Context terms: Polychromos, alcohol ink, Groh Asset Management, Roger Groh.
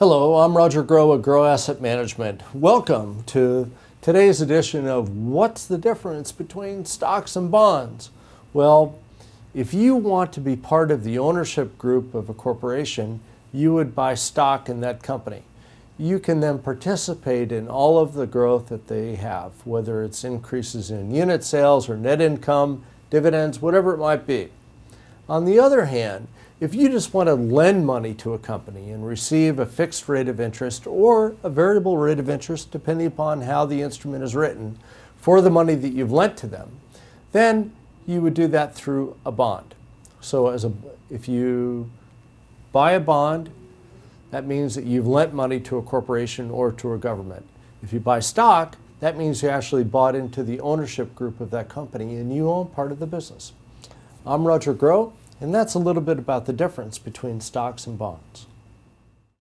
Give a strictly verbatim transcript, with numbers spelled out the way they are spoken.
Hello, I'm Roger Groh with Groh Asset Management. Welcome to today's edition of What's the Difference Between Stocks and Bonds? Well, if you want to be part of the ownership group of a corporation, you would buy stock in that company. You can then participate in all of the growth that they have, whether it's increases in unit sales or net income, dividends, whatever it might be. On the other hand, if you just want to lend money to a company and receive a fixed rate of interest or a variable rate of interest depending upon how the instrument is written for the money that you've lent to them, then you would do that through a bond. So as a, if you buy a bond, that means that you've lent money to a corporation or to a government. If you buy stock, that means you actually bought into the ownership group of that company and you own part of the business. I'm Roger Groh, and that's a little bit about the difference between stocks and bonds.